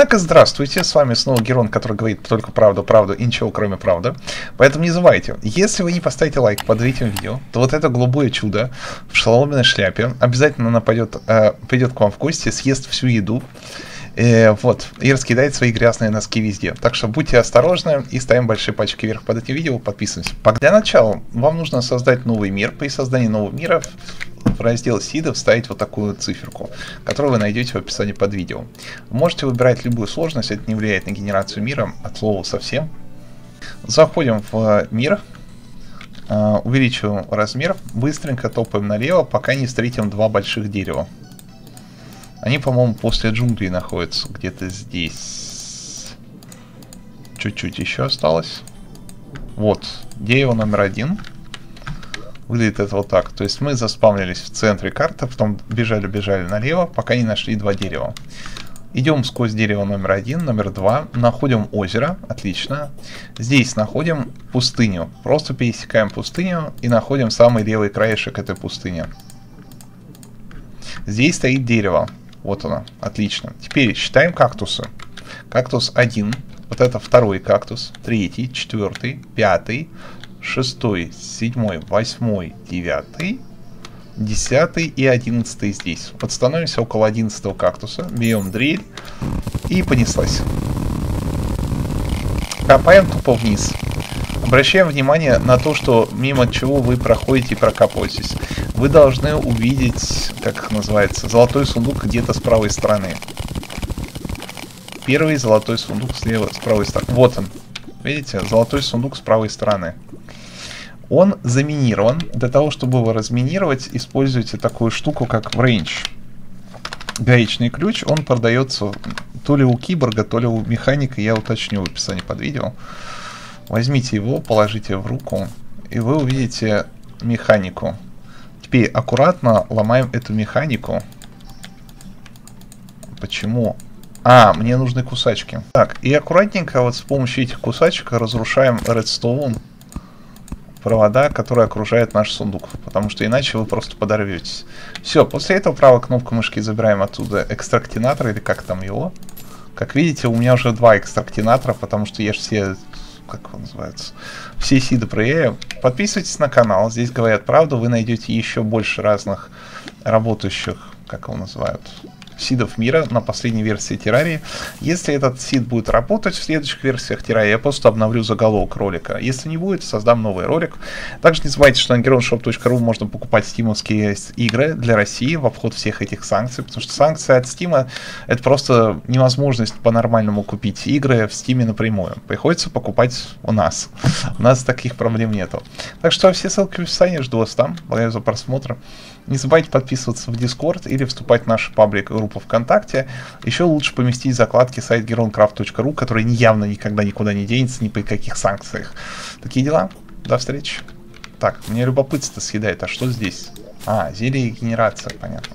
Так и здравствуйте, с вами снова Герон, который говорит только правду, правду и ничего кроме правды. Поэтому не забывайте, если вы не поставите лайк под этим видео, то вот это голубое чудо в шаломенной шляпе обязательно придет к вам в гости, съест всю еду. И раскидает свои грязные носки везде. Так что будьте осторожны и ставим большие пальчики вверх под этим видео, подписываемся. Для начала вам нужно создать новый мир. При создании нового мира в раздел Seed вставить вот такую циферку, которую вы найдете в описании под видео. Можете выбирать любую сложность, это не влияет на генерацию мира от слова совсем. Заходим в мир, увеличиваем размер, быстренько топаем налево, пока не встретим два больших дерева. Они, по-моему, после джунглей находятся где-то здесь. Чуть-чуть еще осталось. Вот, дерево номер один. Выглядит это вот так. То есть мы заспавнились в центре карты, потом бежали-бежали налево, пока не нашли два дерева. Идем сквозь дерево номер один, номер два. Находим озеро. Отлично. Здесь находим пустыню. Просто пересекаем пустыню и находим самый левый краешек этой пустыни. Здесь стоит дерево. Вот оно. Отлично. Теперь считаем кактусы. Кактус 1. Вот это второй кактус. Третий, четвертый, пятый, шестой, седьмой, восьмой, девятый, десятый и одиннадцатый здесь. Вот становимся около 11-го кактуса. Берем дрель. И понеслась. Копаем тупо вниз. Обращаем внимание на то, что мимо чего вы проходите и прокапываетесь. Вы должны увидеть, как их называется, золотой сундук где-то с правой стороны. Первый золотой сундук слева, с правой стороны. Вот он. Видите? Золотой сундук с правой стороны. Он заминирован. Для того, чтобы его разминировать, используйте такую штуку, как wrench. Гаечный ключ. Он продается то ли у киборга, то ли у механика. Я уточню в описании под видео. Возьмите его, положите в руку, и вы увидите механику. Теперь аккуратно ломаем эту механику. Почему? А, мне нужны кусачки. Так, и аккуратненько вот с помощью этих кусачек разрушаем Redstone провода, которые окружают наш сундук. Потому что иначе вы просто подорветесь. Все, после этого правой кнопкой мышки забираем оттуда экстрактинатор, или как там его. Как видите, у меня уже два экстрактинатора, потому что я же все... как он называется, все сиды проявляю. Подписывайтесь на канал, здесь говорят правду, вы найдете еще больше разных работающих, как его называют, сидов мира на последней версии Террарии. Если этот сид будет работать в следующих версиях Террарии, я просто обновлю заголовок ролика. Если не будет, создам новый ролик. Также не забывайте, что на geroncraft.ru можно покупать стимовские игры для России в обход всех этих санкций, потому что санкции от Стима — это просто невозможность по-нормальному купить игры в Стиме напрямую. Приходится покупать у нас. У нас таких проблем нету. Так что все ссылки в описании, жду вас там. Благодарю за просмотр. Не забывайте подписываться в Discord или вступать в нашу паблик-группу ВКонтакте. Еще лучше поместить закладки сайт geroncraft.ru, который явно никогда никуда не денется, ни при каких санкциях. Такие дела. До встречи. Так, мне любопытство съедает. А что здесь? А, зелье и генерация, понятно.